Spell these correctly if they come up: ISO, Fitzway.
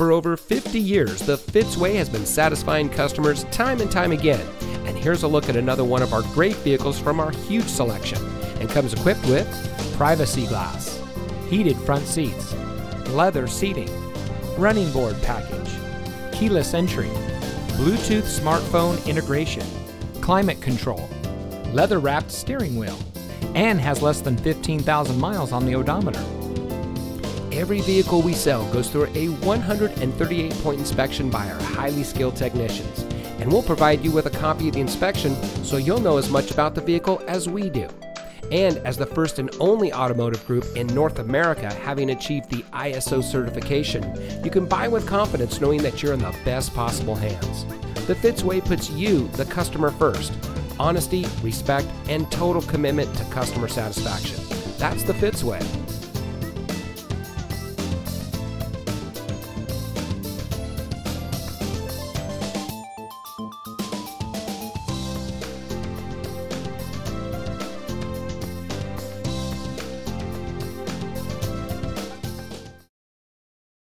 For over 50 years, the Fitzway has been satisfying customers time and time again. And here's a look at another one of our great vehicles from our huge selection, and comes equipped with privacy glass, heated front seats, leather seating, running board package, keyless entry, Bluetooth smartphone integration, climate control, leather-wrapped steering wheel, and has less than 15,000 miles on the odometer. Every vehicle we sell goes through a 138-point inspection by our highly skilled technicians, and we'll provide you with a copy of the inspection so you'll know as much about the vehicle as we do. And as the first and only automotive group in North America having achieved the ISO certification, you can buy with confidence knowing that you're in the best possible hands. The Fitzway puts you, the customer, first. Honesty, respect, and total commitment to customer satisfaction. That's the Fitzway.